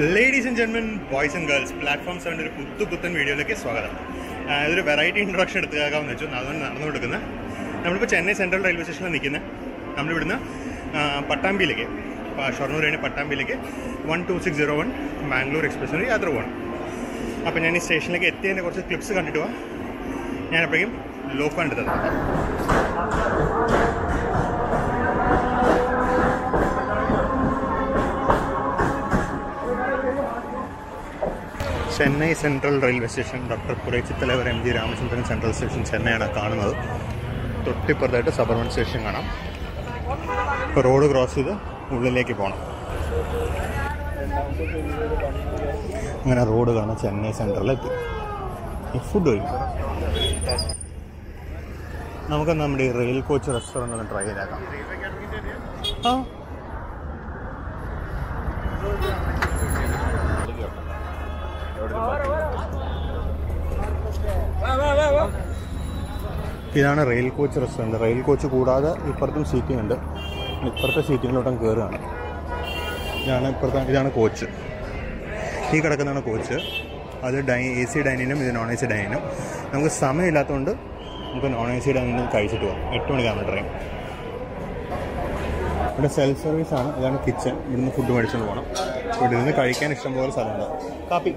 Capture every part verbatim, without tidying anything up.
Ladies and gentlemen, boys and girls, platform seven is a Putu Putan video. I have a variety of introduction. We are in Chennai Central Railway Station. We are in Pattambi, Shoranur Pattambi, one two six zero one, Mangalore Express, and the other one. I have a station like a clips. I have a low fund. Chennai Central Railway Station, Doctor Puratchi Thalaivar M G Ramachandran Central Station, Chennai is the first suburban station. The road cross is the road is Chennai Central. Food is we can try rail coach restaurant. Huh? This is a rail coach restaurant. The rail coach is a seating. It is a seating. It is a coach. This is a coach. It is A C dining and non-A C dining. We have some non-A C dining. It is a self-service kitchen. It is a food medicine. It is a copy.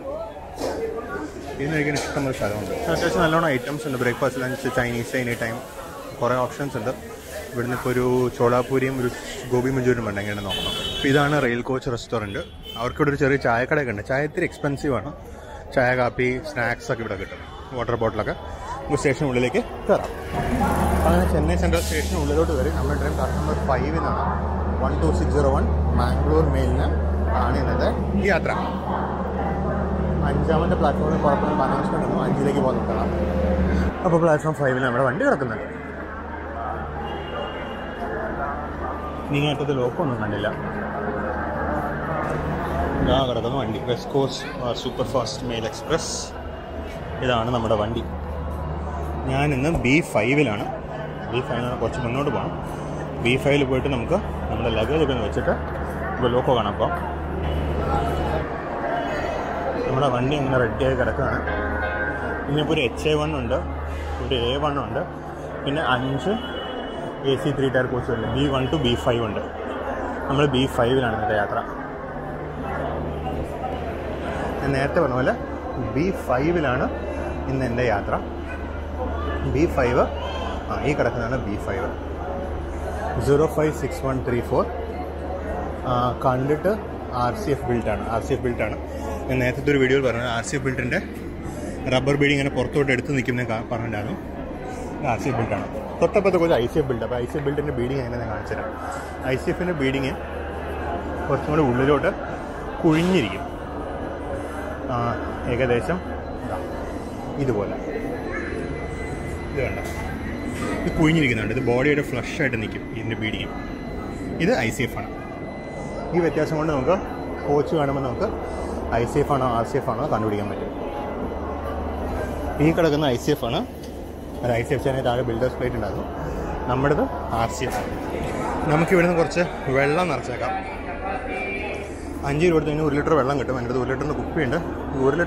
This is the items and breakfast, lunch, Chinese, anytime. There are options. There is a chola puri and gobi manchurian. This is a rail coach restaurant. There is a chai. It is expensive. Chai, coffee, snacks, water bottle. There is a station. There is a Chennai Central Station. There is a train number five. one two six zero one, Mangalore Mail. I am going to go to the platform five. I am going to go to the platform five. The West Coast Superfast Mail Express. This is B five. B five is B five. We have a red day. We have H A one, A one, A C three type coach, B one to B five. We have B five. And B five is the Yatra. B five is B five. zero five six one three four Conductor R C F built on. R C F built on. I will show you a video about R C F built and rubber beading. I will show you R C F built. I will show you I C F built. I C F built and beading. I C F and beading is the body is flush in the beading. This is I C F. This is I C F and R C F are not. Here is I C F and I C F is builder's plate. Number R C F. We have to weld on R C F. We have to weld on R C F. We have to weld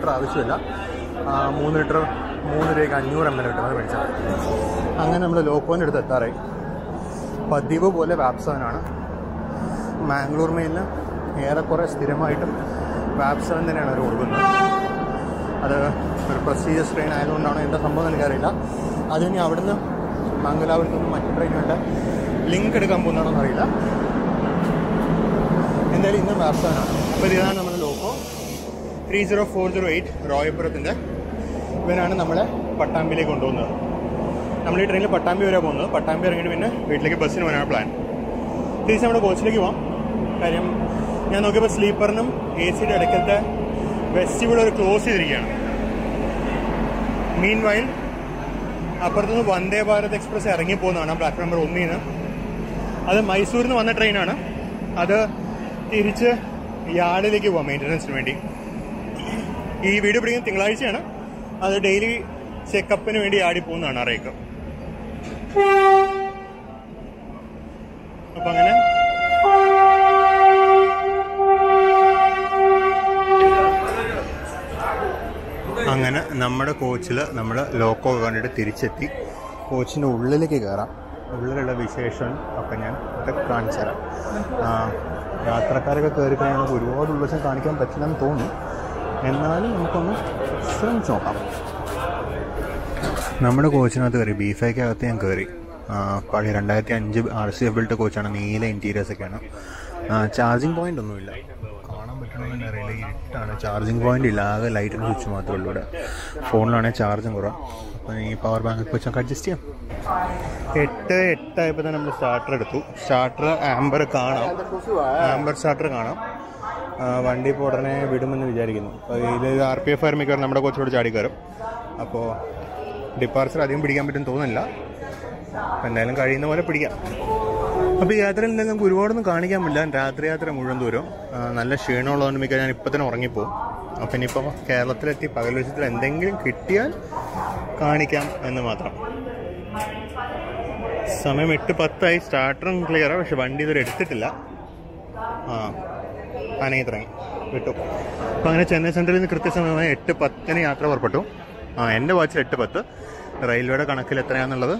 on R C F. WAPsan is a road. That's a prestigious train. I don't know if it's a link. It's a link. three zero four zero eight Royapurath. We are going to Pattambi. We are going to Pattambi. We are going to Pattambi. We are going to Pattambi. I am going to sleep in A C and vestibule is closed. Meanwhile, I am going to Vande Bharat Express platform number one. That is Mysore train. That is the yard maintenance. This video is a daily check-up. That is നമ്മുടെ കോച്ചിൽ നമ്മൾ loco കണ്ടിട്ട് തിരിച്ചെത്തി. കോച്ചിൻ്റെ ഉള്ളിലേക്ക് കയറാം. ഉള്ളിലുള്ള വിശേഷം ഒക്കെ ഞാൻ അതൊക്കെ കാണിച്ചു തരാം. യാത്രക്കാരൊക്കെ കയറി കഴിഞ്ഞാൽ ഒരുപാട് ഉള്ളവശം കാണിക്കാൻ പറ്റില്ലെന്ന് തോന്നി, എന്നാലും നമുക്കൊന്ന് ശ്രമിച്ചു നോക്കാം. നമ്മുടെ കോച്ചിനകത്ത് കയറി ബീഫയ്ക്കകത്ത് ഞാൻ കയറി. പഴയ രണ്ടായിരത്തി അഞ്ച് ആർ സി എഫ് ബിൽട്ട് കോച്ചാണ്, നീല ഇൻറ്റീരിയേഴ്സൊക്കെയാണ്. ചാർജിങ് പോയിൻ്റ് ഒന്നുമില്ല, കാണാൻ പറ്റുന്നതിൻ്റെ അറിയില്ല, ഇരുട്ടാണ്. ചാർജിങ് പോയിൻ്റ് ഇല്ല, ആകെ ലൈറ്റ് സ്വിച്ച് മാത്രമേ ഉള്ളൂ. ഇവിടെ ഫോണിലാണെങ്കിൽ ചാർജും കുറവാണ്. അപ്പം ഈ പവർ ബാങ്ക് വെച്ച് നമുക്ക് അഡ്ജസ്റ്റ് ചെയ്യാം. എട്ട് എട്ടായപ്പോൾ തന്നെ നമ്മൾ സ്റ്റാർട്ടർ എടുത്തു. സ്റ്റാർട്ടർ ആംബർ കാണാം, ആംബർ സ്റ്റാർട്ടർ കാണാം. വണ്ടി ഇപ്പോൾ ഉടനെ വിടുമെന്ന് വിചാരിക്കുന്നു. അപ്പോൾ ഇത് ആർ പി എഫ് ആർമിക്കാർ നമ്മുടെ കോച്ചിനോട് ചാടി കയറും. അപ്പോൾ ഡിപ്പാർച്ചർ അധികം പിടിക്കാൻ പറ്റുമെന്ന് തോന്നുന്നില്ല, എന്തായാലും കഴിയുന്ന പോലെ പിടിക്കാം. അപ്പോൾ ഈ യാത്രയിൽ എന്തായാലും നമുക്ക് ഒരുപാടൊന്നും കാണിക്കാൻ പറ്റില്ല. രാത്രി യാത്ര മുഴുവൻ ദൂരം നല്ല ക്ഷീണമുള്ളതുകൊണ്ട് മിക്ക ഞാൻ ഇപ്പം തന്നെ ഉറങ്ങിപ്പോവും. അപ്പം ഇനിയിപ്പോൾ കേരളത്തിലെത്തി പകൽ വെച്ചത്തിൽ എന്തെങ്കിലും കിട്ടിയാൽ കാണിക്കാം എന്ന് മാത്രം. സമയം എട്ട് പത്തായി. സ്റ്റാർട്ടറും ക്ലിയറാണ്, പക്ഷെ വണ്ടി ഇതുവരെ എടുത്തിട്ടില്ല. ആ അനങ്ങി തുടങ്ങി വിട്ടു. അപ്പോൾ അങ്ങനെ ചെന്നൈ സെൻട്രലിൽ നിന്ന് കൃത്യസമയമായി എട്ട് പത്തിന് യാത്ര പുറപ്പെട്ടു. ആ എൻ്റെ വാച്ചിൽ എട്ട് പത്ത്. റെയിൽവേയുടെ കണക്കിൽ എത്രയാണെന്നുള്ളത്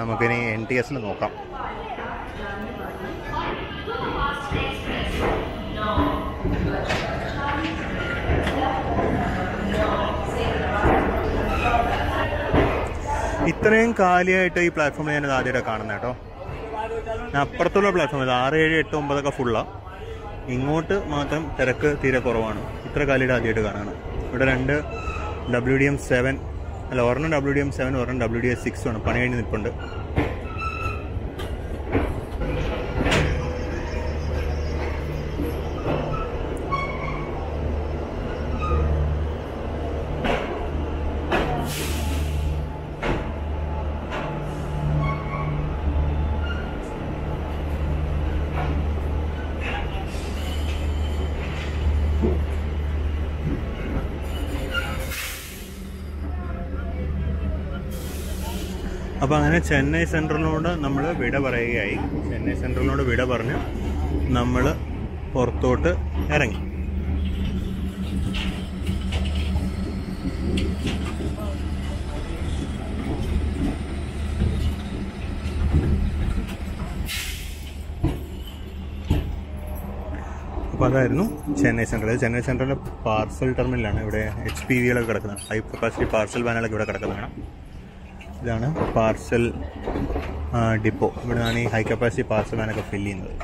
നമുക്കിനി എൻ ടി എസിൽ നോക്കാം. ഇത്രയും കാലിയായിട്ട് ഈ പ്ലാറ്റ്ഫോമിൽ ഞാൻ ആദ്യമായിട്ട് കാണുന്നത് കേട്ടോ. ഞാൻ അപ്പുറത്തുള്ള പ്ലാറ്റ്ഫോമിൽ ആറ് ഏഴ് എട്ട് ഒമ്പതൊക്കെ ഫുള്ളാണ്, ഇങ്ങോട്ട് മാത്രം തിരക്ക് തീരെ കുറവാണ്. ഇത്ര കാലിയുടെ ആദ്യമായിട്ട് കാണാണ്. ഇവിടെ രണ്ട് ഡബ്ല്യു ഡി എം സെവൻ അല്ല, ഒരെണ്ണം ഡബ്ല്യു ഡി എം സെവൻ ഒരെണ്ണം ഡബ്ല്യു ഡി എസ് സിക്സും ആണ്, പണി കഴിഞ്ഞ് നിൽപ്പുണ്ട്. അപ്പോൾ അങ്ങനെ ചെന്നൈ സെൻട്രലിനോട് നമ്മൾ വിട പറയുകയായി. ചെന്നൈ സെൻട്രലിനോട് വിട പറഞ്ഞ് നമ്മൾ പുറത്തോട്ട് ഇറങ്ങി. അപ്പോൾ അതായിരുന്നു ചെന്നൈ സെൻട്രൽ. ചെന്നൈ സെൻട്രലിലെ പാർസൽ ടെർമിനലാണ്. ഇവിടെ എച്ച് പി വികളൊക്കെ കിടക്കുന്നതാണ്, ഹൈ കപ്പാസിറ്റി പാർസൽ വാനുകളൊക്കെ ഇവിടെ കിടക്കുന്നതാണ്. ഇതാണ് പാർസൽ ഡിപ്പോ. ഇവിടെ നിന്നാണ് ഈ ഹൈ കപ്പാസിറ്റി പാർസൽ വാനൊക്കെ ഫില്ല് ചെയ്യുന്നത്.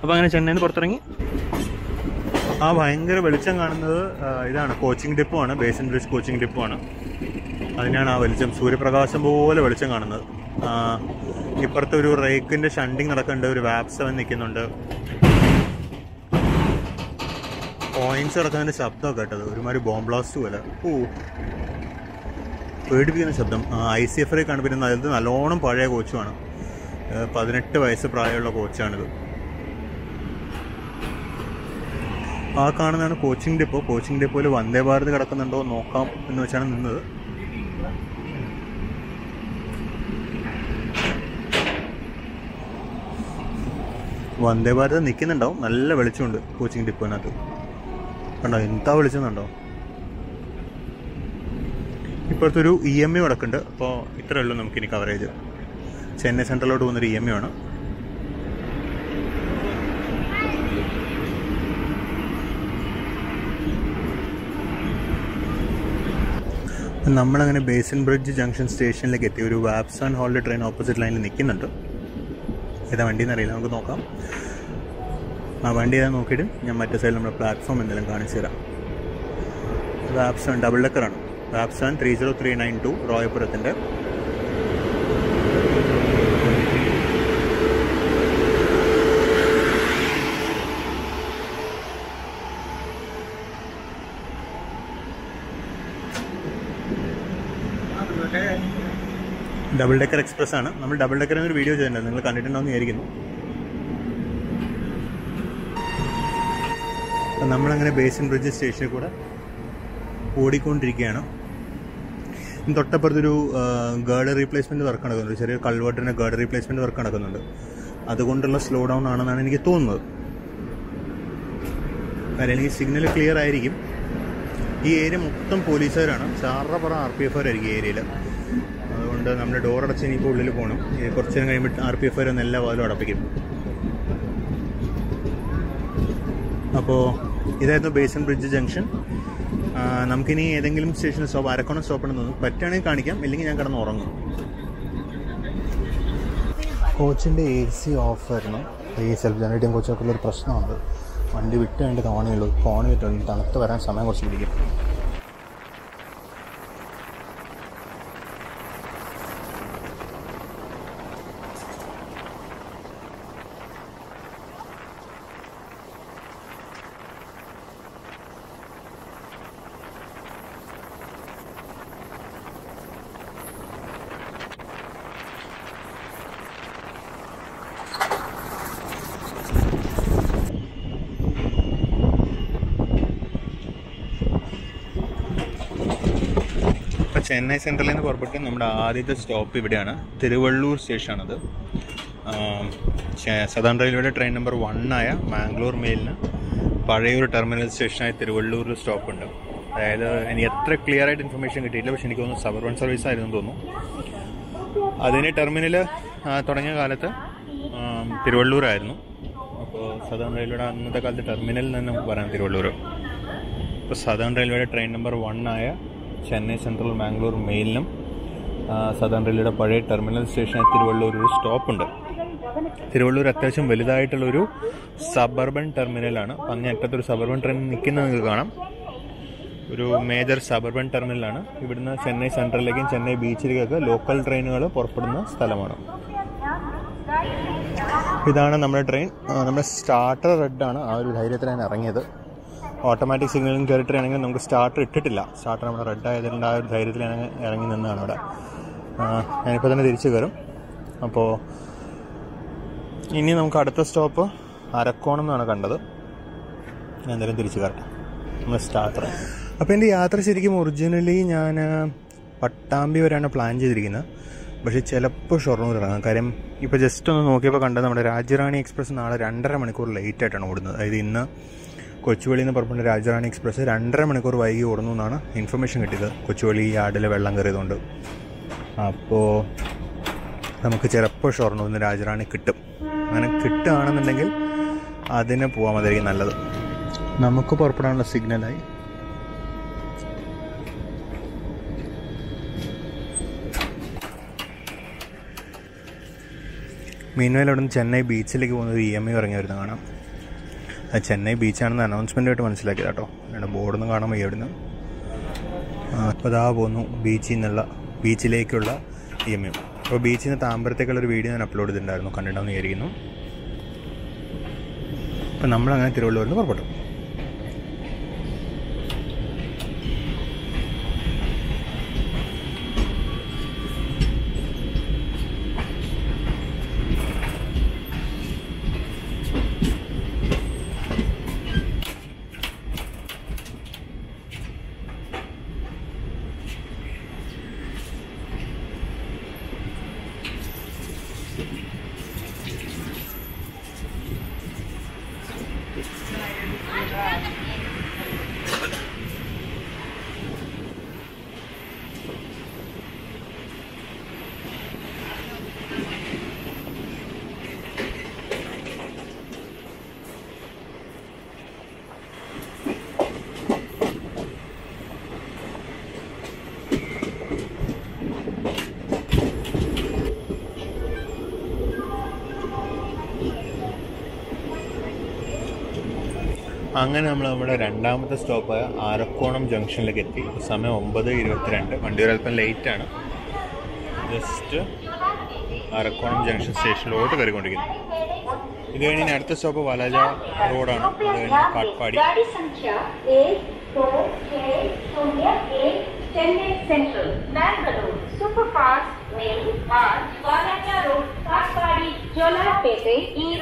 അപ്പോൾ അങ്ങനെ ചെന്നൈയിൽ നിന്ന് പുറത്തിറങ്ങി. ആ ഭയങ്കര വെളിച്ചം കാണുന്നത് ഇതാണ്, കോച്ചിങ് ഡിപ്പോ ആണ്, ബേസിൻ ബ്രിഡ്ജ് കോച്ചിങ് ഡിപ്പോ ആണ്. അതിനാണ് ആ വെളിച്ചം, സൂര്യപ്രകാശം പോലെ വെളിച്ചം കാണുന്നത്. ഇപ്പുറത്തെ ഒരു റേക്കിൻ്റെ ഷണ്ടിങ് നടക്കുന്നുണ്ട്, ഒരു വാപ്സവൻ നിൽക്കുന്നുണ്ട്. പോയിന്റ്സ് കിടക്കുന്നതിൻ്റെ ശബ്ദമൊക്കെ കേട്ടത് ഒരുമാതിരി ബോംബ് ബ്ലാസ്റ്റ് പോലെ, ഓ പേടിപ്പിക്കുന്ന ശബ്ദം. ഐ സി എഫിലെ കണ്ടുപിടിക്കുന്ന അതിൽ നല്ലോണം പഴയ കോച്ചുമാണ്, പതിനെട്ട് വയസ്സ് പ്രായമുള്ള കോച്ചാണിത്. ആ കാണുന്നതാണ് കോച്ചിങ് ഡിപ്പോ. കോച്ചിങ് ഡിപ്പോയിൽ വന്ദേ ഭാരത് കിടക്കുന്നുണ്ടോ നോക്കാം എന്ന് വെച്ചാണ് നിന്നത്. വന്ദേ ഭാരത് നിൽക്കുന്നുണ്ടാവും, നല്ല വെളിച്ചമുണ്ട് കോച്ചിങ് ഡിപ്പോനകത്ത്. കണ്ടോ എന്താ വിളിച്ചെന്നുണ്ടോ. ഇപ്പോഴത്തൊരു ഇ എം എ കിടക്കുന്നുണ്ട്. അപ്പോൾ ഇത്രയേ ഉള്ളൂ നമുക്കിനി കവറേജ്. ചെന്നൈ സെൻട്രലിലോട്ട് പോകുന്നൊരു ഇ എം എ ആണ്. നമ്മളങ്ങനെ ബേസിൻ ബ്രിഡ്ജ് ജംഗ്ഷൻ സ്റ്റേഷനിലേക്ക് എത്തി. ഒരു വാപ്സാൻ ഹോളിലെ ട്രെയിൻ ഓപ്പോസിറ്റ് ലൈനിൽ നിൽക്കുന്നുണ്ട്. ഏതാ വണ്ടി എന്നറിയില്ല, നമുക്ക് നോക്കാം. ആ വണ്ടി ഏതാ നോക്കിയിട്ട് ഞാൻ മറ്റേ സൈഡിൽ നമ്മുടെ പ്ലാറ്റ്ഫോം എന്തെങ്കിലും കാണിച്ചു തരാം. വാപ്സാൻ ഡബിൾ ഡെക്കറാണ്, വാപ്സാൻ three zero three nine two റോയപുരത്തിൻ്റെ. ഡബിൾ ഡെക്കർ എക്സ്പ്രസ് ആണ്. നമ്മൾ ഡബിൾ ഡെക്കർ എന്നൊരു വീഡിയോ ചെയ്തിട്ടുണ്ട്, നിങ്ങൾ കണ്ടിട്ടുണ്ടോയെന്ന് വിചാരിക്കുന്നു. അപ്പം നമ്മളങ്ങനെ ബേസിൻ ബ്രിഡ്ജ് സ്റ്റേഷനിൽ കൂടെ ഓടിക്കൊണ്ടിരിക്കുകയാണ്. തൊട്ടപ്പുറത്തൊരു ഗേർഡ് റീപ്ലേസ്മെൻറ്റ് വർക്ക് നടക്കുന്നുണ്ട്, ചെറിയ കൾവേർട്ടിൻ്റെ ഗേർഡ് റീപ്ലേസ്മെൻറ്റ് വർക്ക് നടക്കുന്നുണ്ട്. അതുകൊണ്ടുള്ള സ്ലോ ഡൗൺ ആണെന്നാണ് എനിക്ക് തോന്നുന്നത്. കാര്യം എനിക്ക് സിഗ്നൽ ക്ലിയർ ആയിരിക്കും, area is police area. R P F area. We door to R P F. This is the Basin Bridge Junction. We have a station stop at Arakonam Junction. But we have a A C offer. Self-generating coach is a problem. And the victor and the corner will corner it and the other summer was really good. Chennai Central in the corporate, we have a stop here. Tiruvalur Station. Southern Railway train number one, Mangalore Mail. Parayur Terminal Station at Tiruvalur stop. I have clear information about suburban service. That's the terminal. Tiruvalur. Southern Railway terminal. Southern Railway train number one. Chennai Central Mangalore Mail uh, Southern Railway Terminal Station at Tiruvalur stop under Tiruvalur attraction Velida suburban terminal ana. Panya suburban train nikina major suburban terminal ana. Chennai Central again Chennai Beach local train gala porpadna stalamana. Idana namra train namra starter red ana. Aru train arangeda. Automatic signaling carrier train angle namukku start ittilla start nammal red aayadhanda aa dhairyathil irangi ninnaanu avada naan ippo thana thirichu varum appo inni namukku adutha stop Arakonam ennaanu kandathu naan nere thirichu karta nammal start appo ende yatra serikum originally naan Pattambi varana plan cheyidirikkunna പക്ഷേ ചിലപ്പോൾ ഷൊർണൂർ ഇറങ്ങാം. കാര്യം ഇപ്പോൾ just ഒന്ന് നോക്കിയപ്പോൾ കണ്ടത് നമ്മുടെ Rajarani express നാളെ രണ്ടര മണിക്കൂർ ലേറ്റ് ആയിട്ടാണ് ഓടുന്നത്. അതായത് ഇന്ന് കൊച്ചുവേളിയിൽ നിന്ന് പുറപ്പെടുന്ന രാജറാണി എക്സ്പ്രസ് രണ്ടര മണിക്കൂർ വൈകി ഓടുന്നു എന്നാണ് ഇൻഫർമേഷൻ കിട്ടിയത്. കൊച്ചുവേളി യാർഡിൽ വെള്ളം കയറിയതുകൊണ്ട് അപ്പോൾ നമുക്ക് ചിലപ്പോൾ ഷൊർണൂരിൽ നിന്ന് രാജറാണി കിട്ടും. അങ്ങനെ കിട്ടുകയാണെന്നുണ്ടെങ്കിൽ അതിന് പോകാൻ അതായിരിക്കും നല്ലത്. നമുക്ക് പുറപ്പെടാനുള്ള സിഗ്നലായി. Meanwhile, I Chennai Beach. Like E M A Chennai Beach an announcement at once like that. And a board on the Ganam Yadna Padabono Beach in the Beach Lake Ula E M A. So, Beach in the Tamberthaker video and uploaded in Darno Canada on the Erino. Panamla and Tirolo in the Porto. അങ്ങനെ നമ്മൾ നമ്മുടെ രണ്ടാമത്തെ stop Arakkonam ജംഗ്ഷനിലേക്ക് എത്തി. സമയം ഒമ്പത് ഇരുപത്തിരണ്ട്. വണ്ടി ഒരു അല്പം ലേറ്റ് ആണ്. ജസ്റ്റ് ആരക്കോണം ജംഗ്ഷൻ സ്റ്റേഷനിലോട്ട് കയറിക്കൊണ്ടിരിക്കുന്നു. ഇത് കഴിഞ്ഞ് അടുത്ത സ്റ്റോപ്പ് വലജ റോഡാണ്. അത് കഴിഞ്ഞ്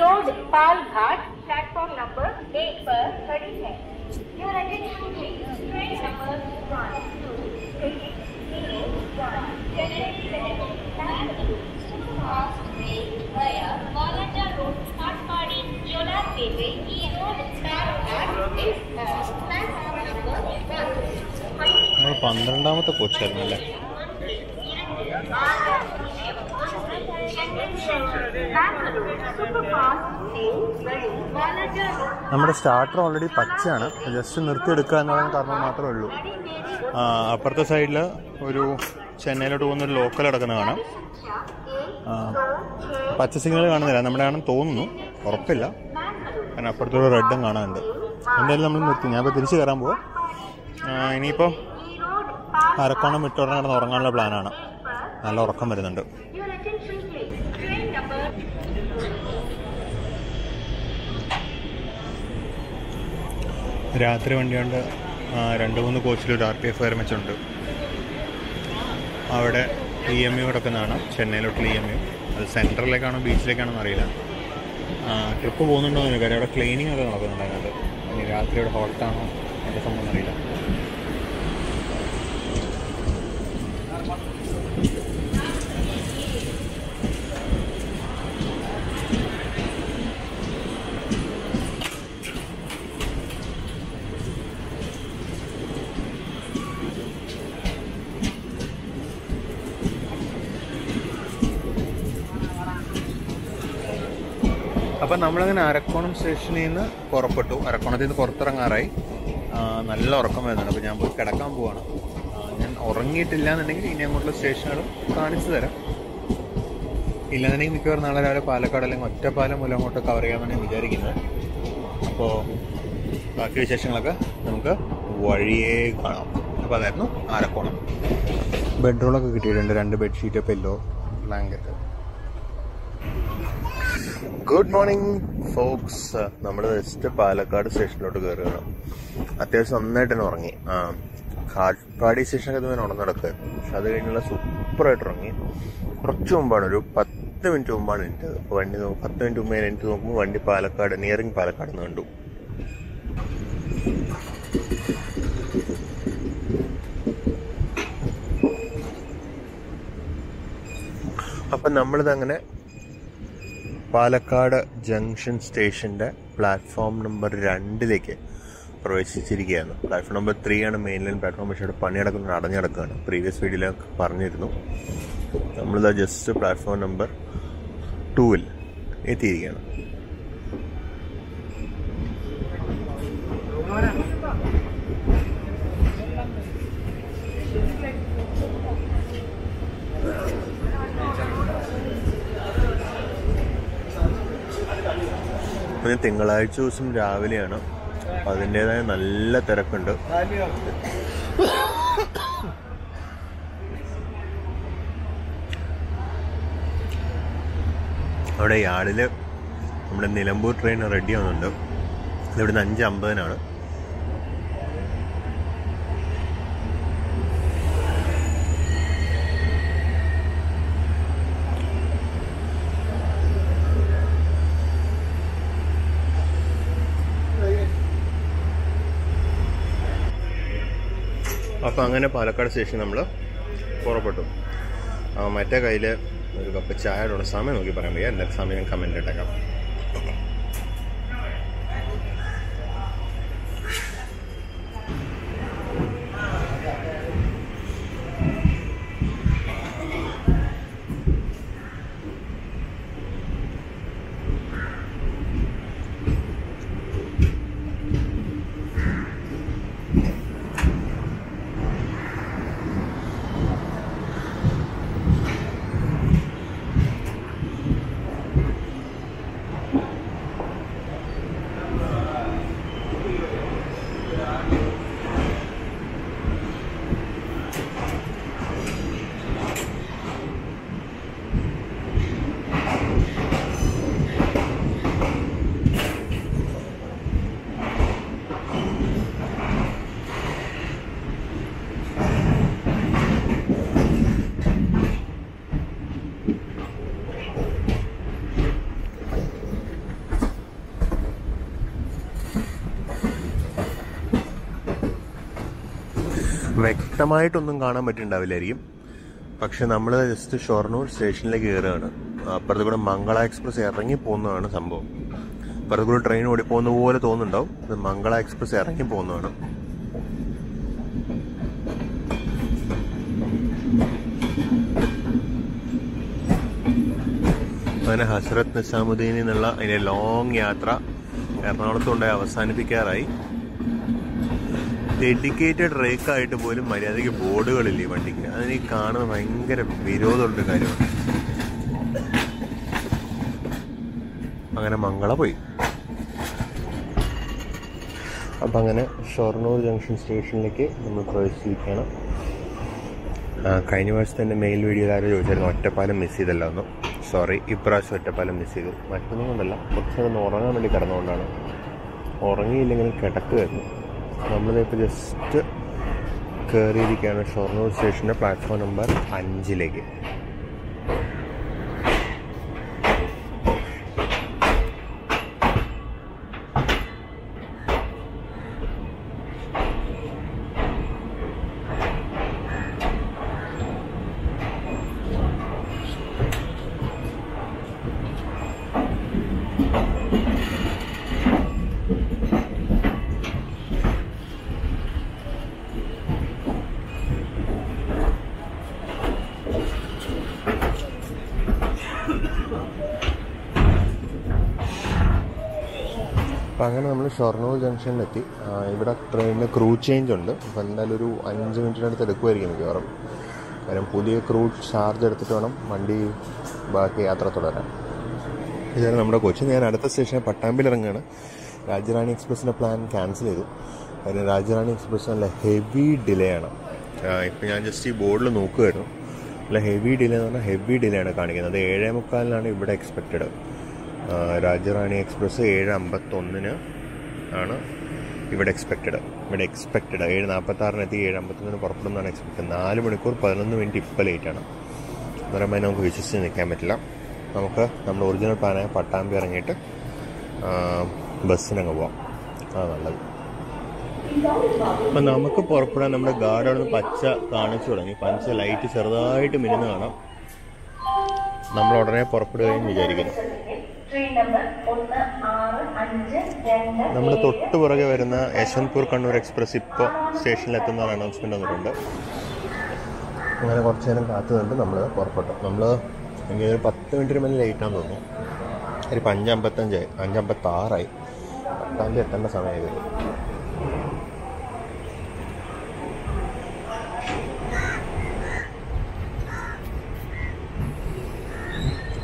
Katpadi. Platform number eight per thirty six. Your attention please. Train number one two six zero one Chennai Central Bangalore Superfast Mail via Palakkad Road, Pattambi, Kochuveli, E road start at platform number one. പന്ത്രണ്ടാമത്തെ കോച്ചായിരുന്നു അല്ലേ? നമ്മുടെ starter already പച്ചയാണ്, just നിർത്തിയെടുക്കുക എന്നുള്ള കാരണം മാത്രമേ ഉള്ളൂ. അപ്പുറത്തെ സൈഡിൽ ഒരു ചെന്നൈയിലോട്ട് പോകുന്നൊരു ലോക്കൽ അടക്കുന്നത് കാണാം. പച്ച സിഗ്നൽ കാണുന്നില്ല, നമ്മുടെ ആണെന്ന് തോന്നുന്നു, ഉറപ്പില്ല, കാരണം അപ്പുറത്തൊരു റെഡും കാണാനുണ്ട്. എന്തായാലും നമ്മൾ നിർത്തി, ഞാനിപ്പോൾ തിരിച്ച് കയറാൻ പോവാം. ഇനിയിപ്പോൾ അരക്കോണം വിട്ടുടനെ കിടന്ന് ഉറങ്ങാനുള്ള പ്ലാനാണ്, നല്ല ഉറക്കം വരുന്നുണ്ട്. രാത്രി വണ്ടിയുണ്ട്, രണ്ട് മൂന്ന് കോച്ചിലൊരു ആർ പി എഫ് വിരമിച്ചുണ്ട്. അവിടെ ഇ എം യു കിടക്കുന്നതാണ്, ചെന്നൈയിലോട്ടുള്ള ഇ എം യു. അത് സെൻട്രലിലേക്കാണോ ബീച്ചിലേക്കാണോ എന്നറിയില്ല. ട്രിപ്പ് പോകുന്നുണ്ടോ എന്ന് കാര്യം, അവിടെ ക്ലീനിങ് ഒക്കെ നടക്കുന്നുണ്ട് അതിനകത്ത്. ഇനി രാത്രി ഇവിടെ ഹോൾട്ടാണോ എൻ്റെ സംഭവം അറിയില്ല. അപ്പം നമ്മളങ്ങനെ അരക്കോണം സ്റ്റേഷനിൽ നിന്ന് പുറപ്പെട്ടു. അരക്കോണത്തിൽ നിന്ന് പുറത്തിറങ്ങാറായി, നല്ല ഉറക്കം വരുന്നുണ്ട്. അപ്പോൾ ഞാൻ പോയി കിടക്കാൻ പോവാണ്. ഞാൻ ഉറങ്ങിയിട്ടില്ല എന്നുണ്ടെങ്കിൽ ഇനി അങ്ങോട്ടുള്ള സ്റ്റേഷനുകളും കാണിച്ചു തരാം. ഇല്ലാന്നുണ്ടെങ്കിൽ മിക്കവാറും നാളെ രാവിലെ പാലക്കാട് അല്ലെങ്കിൽ ഒറ്റപ്പാലം മൂലം അങ്ങോട്ട് കവർ ചെയ്യാമെന്നാണ് ഞാൻ വിചാരിക്കുന്നത്. അപ്പോൾ ബാക്കി വിശേഷങ്ങളൊക്കെ നമുക്ക് വഴിയേ കാണാം. അപ്പോൾ അതായിരുന്നു അരക്കോണം. ബെഡ്റൂമൊക്കെ കിട്ടിയിട്ടുണ്ട്, രണ്ട് bedsheet, pillow, blanket. Good morning folks. നമ്മൾ ജസ്റ്റ് പാലക്കാട് സ്റ്റേഷനിലോട്ട് കയറുകയാണ്. അത്യാവശ്യം നന്നായിട്ട് തന്നെ ഉറങ്ങി. കാട്ട്പാടി സ്റ്റേഷനൊക്കെ ഇതുവരെ ഉണർന്നു നടക്കുക, പക്ഷെ അത് കഴിഞ്ഞുള്ള സൂപ്പറായിട്ട് ഉറങ്ങി. കുറച്ച് മുമ്പാണ്, ഒരു പത്ത് മിനിറ്റ് മുമ്പാണ് എനിക്ക് വണ്ടി നോക്കും. പത്ത് മിനിറ്റ് മുമ്പ് എനിക്ക് നോക്കുമ്പോൾ വണ്ടി പാലക്കാട്, നിയറിങ് പാലക്കാട് നിന്ന് കണ്ടു. അപ്പം നമ്മളിതങ്ങനെ പാലക്കാട് ജംഗ്ഷൻ സ്റ്റേഷൻ്റെ പ്ലാറ്റ്ഫോം നമ്പർ രണ്ടിലേക്ക് പ്രവേശിച്ചിരിക്കുകയാണ്. പ്ലാറ്റ്ഫോം നമ്പർ ത്രീ ആണ് മെയിൻ ലൈൻ പ്ലാറ്റ്ഫോം, പക്ഷേ അവിടെ പണിയടക്കുന്ന അടഞ്ഞടക്കുകയാണ്. പ്രീവിയസ് വീഡിയോയിലൊക്കെ പറഞ്ഞിരുന്നു. നമ്മളിതാ ജസ്റ്റ് പ്ലാറ്റ്ഫോം നമ്പർ ടൂവിൽ എത്തിയിരിക്കുകയാണ്. പിന്നെ തിങ്കളാഴ്ച ദിവസം രാവിലെയാണ്, അതിൻ്റേതായ നല്ല തിരക്കുണ്ട്. അവിടെ യാർഡിൽ നമ്മുടെ നിലമ്പൂർ ട്രെയിൻ റെഡി ആവുന്നുണ്ട്. അതിവിടുന്ന് അഞ്ച് അമ്പതിനാണ്. അപ്പം അങ്ങനെ പാലക്കാട് സ്റ്റേഷൻ നമ്മൾ പുറപ്പെട്ടു. മറ്റേ കയ്യിൽ ഒരു കപ്പ് ചായയുടെ സമയം നോക്കി പറയാൻ വയ്യ, എല്ലാ സമയം കമൻ്റ് ഇട്ടേക്കാം. വ്യക്തമായിട്ടൊന്നും കാണാൻ പറ്റുന്നുണ്ടാവില്ലായിരിക്കും, പക്ഷെ നമ്മൾ ജസ്റ്റ് ഷൊർണൂർ സ്റ്റേഷനിലേക്ക് കയറുകയാണ്. അപ്പുറത്ത് കൂടെ മംഗള എക്സ്പ്രസ് ഇറങ്ങി പോകുന്നതാണ് സംഭവം. അപ്പുറത്ത് കൂടെ ട്രെയിൻ ഓടിപ്പോകുന്ന പോലെ തോന്നുന്നുണ്ടാവും, അത് മംഗള എക്സ്പ്രസ് ഇറങ്ങി പോകുന്നതാണ്. അങ്ങനെ ഹസ്രത്ത് നിസാമുദ്ദീനിൽ നിന്നുള്ള അതിൻ്റെ ലോങ് യാത്ര എറണാകുളത്തുകൊണ്ട് അവസാനിപ്പിക്കാറായി. ഡെഡിക്കേറ്റഡ് റേക്കായിട്ട് പോലും മര്യാദയ്ക്ക് ബോർഡുകളില്ലേ വണ്ടിക്ക്, അതിന് കാണുന്ന ഭയങ്കര വിരോധമുള്ളൊരു കാര്യമാണ്. അങ്ങനെ മംഗള പോയി. അപ്പം അങ്ങനെ ഷൊർണൂർ ജംഗ്ഷൻ സ്റ്റേഷനിലേക്ക് നമ്മൾ പ്രവേശിച്ചിരിക്കുകയാണ്. കഴിഞ്ഞ പ്രാവശ്യത്തെ എൻ്റെ മെയിൽ വീഡിയോയിലാരും ചോദിച്ചായിരുന്നു ഒറ്റപ്പാലം മിസ് ചെയ്തല്ല ഒന്നും. സോറി, ഇപ്രാവശ്യം ഒറ്റപ്പാലം മിസ് ചെയ്തു. മറ്റൊന്നും കൊണ്ടല്ല, കുറച്ചൊന്ന് ഉറങ്ങാൻ വേണ്ടി കിടന്നുകൊണ്ടാണ്. ഉറങ്ങിയില്ലെങ്കിൽ കിടക്കുമായിരുന്നു. നമ്മളിപ്പോൾ ജസ്റ്റ് കയറിയിരിക്കുകയാണ് ഷൊർണൂർ സ്റ്റേഷൻ്റെ പ്ലാറ്റ്ഫോം നമ്പർ അഞ്ചിലേക്ക്. അപ്പം അങ്ങനെ നമ്മൾ ഷൊർണൂർ ജംഗ്ഷനിലെത്തി. ഇവിടെ ട്രെയിനിന് ക്രൂ ചേഞ്ച് ഉണ്ട്. അപ്പം എന്തായാലും ഒരു അഞ്ച് മിനിറ്റിനടുത്ത് എടുക്കുമായിരിക്കും മിക്കവാറും. കാരണം പുതിയ ക്രൂ ചാർജ് എടുത്തിട്ട് വേണം വണ്ടി ബാക്കി യാത്ര തുടരാൻ. ഇതാണ് നമ്മുടെ കൊച്ചി. ഞാൻ അടുത്ത സ്റ്റേഷനിൽ പട്ടാമ്പിൽ ഇറങ്ങുകയാണ്. രാജറാണി എക്സ്പ്രസ്സിൻ്റെ പ്ലാൻ ക്യാൻസൽ ചെയ്തു. കാരണം രാജറാണി എക്സ്പ്രസ് നല്ല ഹെവി ഡിലേ ആണ്. ഇപ്പം ഞാൻ ജസ്റ്റ് ഈ ബോർഡിൽ നോക്കുമായിരുന്നു. നല്ല ഹെവി ഡിലേ എന്ന് പറഞ്ഞാൽ ഹെവി ഡിലേ ആണ് കാണിക്കുന്നത്. ഏഴേ മുക്കാലിനാണ് ഇവിടെ എക്സ്പെക്റ്റഡ്. രാജറാണി എക്സ്പ്രസ് ഏഴ് അമ്പത്തൊന്നിന് ആണ് ഇവിടെ എക്സ്പെക്റ്റഡ് ഇവിടെ എക്സ്പെക്റ്റഡ് ഏഴ് നാൽപ്പത്താറിനെത്തി ഏഴ് അമ്പത്തൊന്നിന് പുറപ്പെടുന്നതാണ് എക്സ്പെക്റ്റഡ്. നാല് മണിക്കൂർ പതിനൊന്ന് മിനിറ്റ് ഇപ്പോൾ ലേറ്റാണ്. പരമായി നമുക്ക് വിശ്വസിച്ച് നിൽക്കാൻ പറ്റില്ല. നമുക്ക് നമ്മുടെ ഒറിജിനൽ പ്ലാനായ പട്ടാമ്പി ഇറങ്ങിയിട്ട് ബസ്സിനങ്ങ് പോവാം, അതാണ് നല്ലത്. അപ്പം നമുക്ക് പുറപ്പെടാൻ നമ്മുടെ ഗാർഡ് അവിടെ നിന്ന് പച്ച കാണിച്ചു തുടങ്ങി. പച്ച ലൈറ്റ് ചെറുതായിട്ട് മിന്നുന്ന കാണാം. നമ്മൾ ഉടനെ പുറപ്പെടുകയും വിചാരിക്കുന്നു. നമ്മുടെ തൊട്ട് പുറകെ വരുന്ന യശ്വന്ത്പൂർ കണ്ണൂർ എക്സ്പ്രസ് ഇപ്പോൾ സ്റ്റേഷനിലെത്തുന്ന അനൗൺസ്മെൻ്റ് വന്നിട്ടുണ്ട്. അങ്ങനെ കുറച്ച് നേരം കാത്തു കണ്ട് നമ്മൾ പുറപ്പെട്ടു. നമ്മൾ എനിക്ക് ഒരു പത്ത് മിനിറ്റിന് മുന്നേ ലേറ്റാന്ന് തോന്നുന്നു. ഒരു ഇപ്പം അഞ്ചമ്പത്തഞ്ചായി അഞ്ചമ്പത്താറായി. പത്താം തീയതി എത്തേണ്ട സമയമായത്.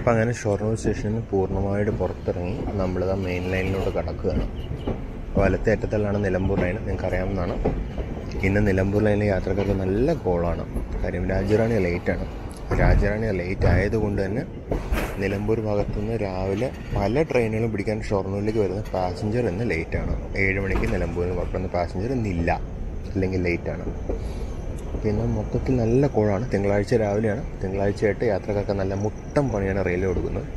അപ്പോൾ അങ്ങനെ ഷൊർണൂർ സ്റ്റേഷനിൽ നിന്ന് പൂർണ്ണമായിട്ട് പുറത്തിറങ്ങി നമ്മളിതാ മെയിൻ ലൈനിലോട്ട് കടക്കുകയാണ്. വലത്തെ അറ്റത്തുള്ളതാണ് നിലമ്പൂർ ലൈൻ, നിങ്ങൾക്ക് അറിയാവുന്നതാണ്. ഇന്ന് നിലമ്പൂർ ലൈനിലെ യാത്രക്കാർക്ക് നല്ല കോളാണ്. കാര്യം രാജറാണി ലേറ്റാണ്. രാജറാണി ലേറ്റ് ആയതുകൊണ്ട് തന്നെ നിലമ്പൂർ ഭാഗത്തുനിന്ന് രാവിലെ പല ട്രെയിനുകളും പിടിക്കാൻ ഷൊർണൂരിലേക്ക് വരുന്ന പാസഞ്ചർ ഇന്ന് ലേറ്റാണ്. ഏഴ് മണിക്ക് നിലമ്പൂരിൽ പുറപ്പെടുന്ന പാസഞ്ചർ ഇന്നില്ല, അല്ലെങ്കിൽ ലേറ്റാണ്. പിന്നെ മൊത്തത്തിൽ നല്ല കോളാണ്. തിങ്കളാഴ്ച രാവിലെയാണ്. തിങ്കളാഴ്ചയായിട്ട് യാത്രക്കാർക്ക് നല്ല മുട്ടം പണിയാണ് റെയിൽവേ കൊടുക്കുന്നത്.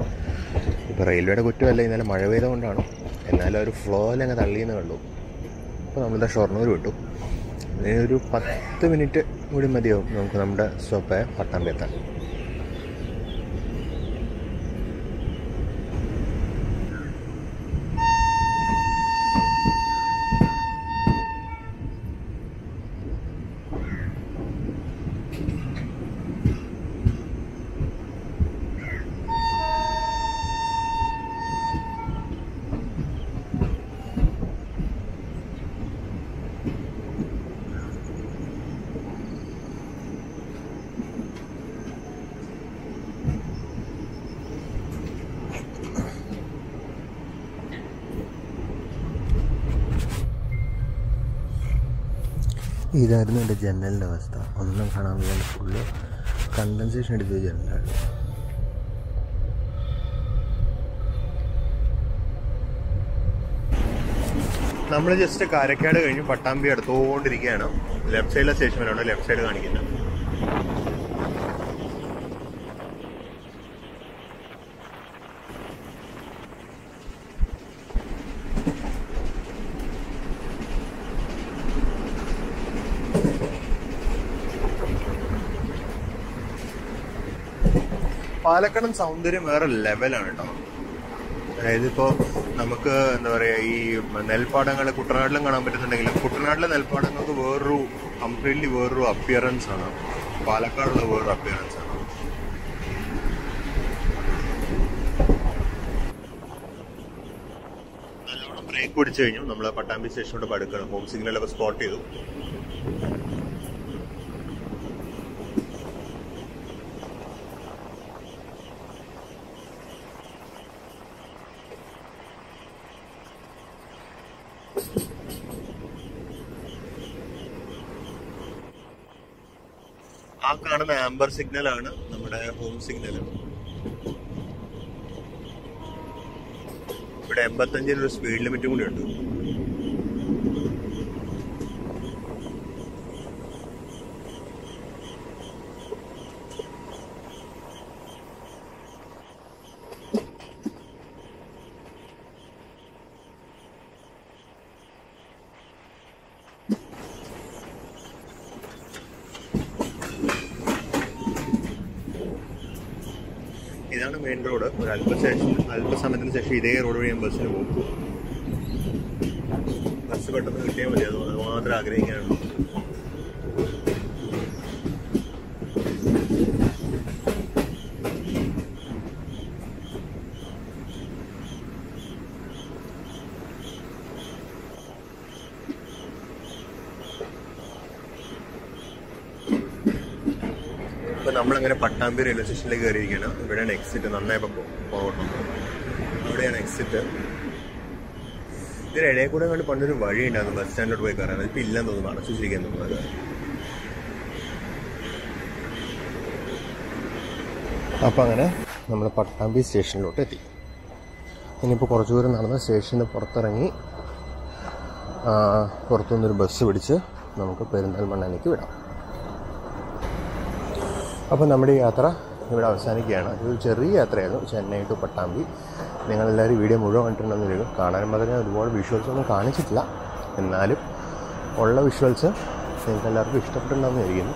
ഇപ്പോൾ റെയിൽവേയുടെ കുറ്റമല്ല, ഇന്നലെ മഴ പെയ്ത കൊണ്ടാണ്. എന്നാലും ഒരു ഫ്ലോയിലങ്ങ് തള്ളിയെന്ന് കണ്ടു. അപ്പോൾ നമ്മളിതാ ഷൊർണൂർ വിട്ടു. ഇനി ഒരു പത്ത് മിനിറ്റ് കൂടി മതിയാവും നമുക്ക് നമ്മുടെ സ്റ്റോപ്പായ പട്ടാമ്പി എത്താൻ. ഇതായിരുന്നു എൻ്റെ ജനലിൻ്റെ അവസ്ഥ. ഒന്നും കാണാൻ വേണ്ടി ഫുള്ള് കണ്ടൻസേഷൻ എടുത്ത ജനലാണ്. നമ്മൾ ജസ്റ്റ് കാരക്കാട് കഴിഞ്ഞ് പട്ടാമ്പി അടുത്തുകൊണ്ടിരിക്കുകയാണ്. ലെഫ്റ്റ് സൈഡിലെ സ്റ്റേഷൻ വരെയാണ് ലെഫ്റ്റ് സൈഡ് കാണിക്കുന്നത്. പാലക്കാടൻ സൗന്ദര്യം വേറെ ലെവലാണ് കേട്ടോ. അതായത് ഇപ്പോൾ നമുക്ക് എന്താ പറയുക, ഈ നെൽപ്പാടങ്ങൾ കുട്ടനാട്ടിലും കാണാൻ പറ്റുന്നുണ്ടെങ്കിലും കുട്ടനാട്ടിലെ നെൽപ്പാടങ്ങൾക്ക് വേറൊരു കംപ്ലീറ്റ്ലി വേറൊരു അപ്പിയറൻസ് ആണ്, പാലക്കാടുള്ള വേറൊരു അപ്പിയറൻസ് ആണ്. നല്ലോണം ബ്രേക്ക് പിടിച്ചു കഴിഞ്ഞു. നമ്മൾ പട്ടാമ്പി സ്റ്റേഷനോട് പടുക്കണം. ഹോം സിഗ്നലൊക്കെ സ്പോട്ട് ചെയ്തു. ആ കാണുന്ന ആംബർ സിഗ്നലാണ് നമ്മുടെ ഹോം സിഗ്നൽ. ഇവിടെ എൺപത്തഞ്ചിന് ഒരു സ്പീഡ് ലിമിറ്റ് കൂടി ഉണ്ട്. ഇതാണ് മെയിൻ റോഡ്. ഒരു അല്പശേഷം അല്പസമയത്തിന് ശേഷം ഇതേ റോഡ് വഴി ഞാൻ ബസ്സിന് പോകും. ബസ് പെട്ടെന്ന് കിട്ടിയാൽ മതി, അത് മാത്രം ആഗ്രഹിക്കാനുള്ളൂ. അപ്പോൾ നമ്മളങ്ങനെ പട്ടാമ്പി റെയിൽവേ സ്റ്റേഷനിലേക്ക് കയറിയിരിക്കുകയാണ്. ഇവിടെയാണ് എക്സിറ്റ്. നന്നായി പോകും പോകണം. ഇവിടെയാണ് എക്സിറ്റ്. ഇതിന് ഇടയിൽ കൂടെ കണ്ട് പണ്ടൊരു വഴി ഉണ്ടായിരുന്നു ബസ് സ്റ്റാൻഡിലോട്ട് പോയി കയറാൻ. ഇപ്പം ഇല്ലെന്ന് തോന്നുന്നു, അടച്ചിരിക്കാൻ തോന്നുന്നത്. അപ്പം അങ്ങനെ നമ്മൾ പട്ടാമ്പി സ്റ്റേഷനിലോട്ട് എത്തി. ഇനിയിപ്പോൾ കുറച്ചു ദൂരം നടന്ന് സ്റ്റേഷന് പുറത്തിറങ്ങി പുറത്തുനിന്നൊരു ബസ് പിടിച്ച് നമുക്ക് പെരിന്തൽമണ്ണയിലേക്ക് വിടാം. അപ്പോൾ നമ്മുടെ യാത്ര ഇവിടെ അവസാനിക്കുകയാണ്. ഇതൊരു ചെറിയ യാത്രയായിരുന്നു, ചെന്നൈ ടു പട്ടാമ്പി. നിങ്ങളെല്ലാവരും വീഡിയോ മുഴുവൻ കണ്ടിട്ടുണ്ടെന്ന് വരും. കാണാൻ മാത്രമേ ഒരുപാട് വിഷ്വൽസ് ഒന്നും കാണിച്ചിട്ടില്ല, എന്നാലും ഉള്ള വിഷ്വൽസ് നിങ്ങൾക്കെല്ലാവർക്കും ഇഷ്ടപ്പെട്ടുണ്ടെന്ന് വിചാരിക്കുന്നു.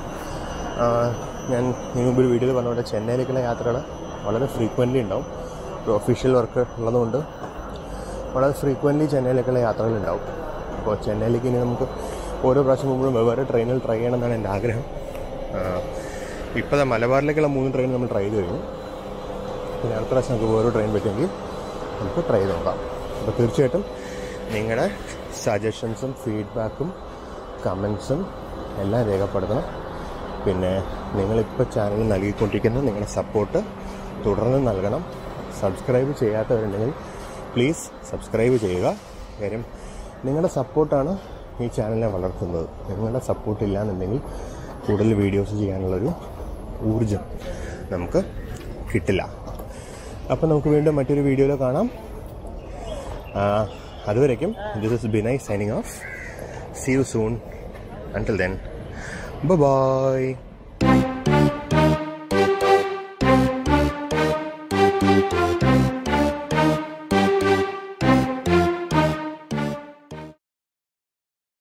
ഞാൻ ഇതിനു മുമ്പ് ഒരു വീഡിയോയിൽ പറഞ്ഞുകൊണ്ട് ചെന്നൈയിലേക്കുള്ള യാത്രകൾ വളരെ ഫ്രീക്വൻ്റ്ലി ഉണ്ടാവും. ഒരു ഒഫീഷ്യൽ വർക്ക് ഉള്ളതുകൊണ്ട് വളരെ ഫ്രീക്വൻ്റ്ലി ചെന്നൈയിലേക്കുള്ള യാത്രകളുണ്ടാവും. അപ്പോൾ ചെന്നൈയിലേക്ക് ഇനി നമുക്ക് ഓരോ പ്രാവശ്യം മുമ്പും വെവ്വേറെ ട്രെയിനിൽ ട്രൈ ചെയ്യണം എന്നാണ് എൻ്റെ ആഗ്രഹം. ഇപ്പോൾ മലബാറിലേക്കുള്ള മൂന്ന് ട്രെയിൻ നമ്മൾ ട്രൈ ചെയ്ത് കഴിഞ്ഞു. പിന്നെ അടുത്ത പ്രാവശ്യം നമുക്ക് വേറൊരു ട്രെയിൻ പറ്റുമെങ്കിൽ നമുക്ക് ട്രൈ ചെയ്ത് നോക്കാം. അപ്പോൾ തീർച്ചയായിട്ടും നിങ്ങളുടെ സജഷൻസും ഫീഡ്ബാക്കും കമൻസും എല്ലാം രേഖപ്പെടുത്തണം. പിന്നെ നിങ്ങളിപ്പോൾ ചാനലിൽ നൽകിക്കൊണ്ടിരിക്കുന്ന നിങ്ങളുടെ സപ്പോർട്ട് തുടർന്ന് നൽകണം. സബ്സ്ക്രൈബ് ചെയ്യാത്തവരുണ്ടെങ്കിൽ പ്ലീസ് സബ്സ്ക്രൈബ് ചെയ്യുക. കാര്യം നിങ്ങളുടെ സപ്പോർട്ടാണ് ഈ ചാനലിനെ വളർത്തുന്നത്. നിങ്ങളുടെ സപ്പോർട്ടില്ല എന്നുണ്ടെങ്കിൽ കൂടുതൽ വീഡിയോസ് ചെയ്യാനുള്ളൊരു ഊർജം നമുക്ക് കിട്ടില്ല. അപ്പോൾ നമുക്ക് വീണ്ടും മറ്റൊരു വീഡിയോയിൽ കാണാം. അതുവരേക്കും this is Binay signing off. See you soon. Until then, bye-bye.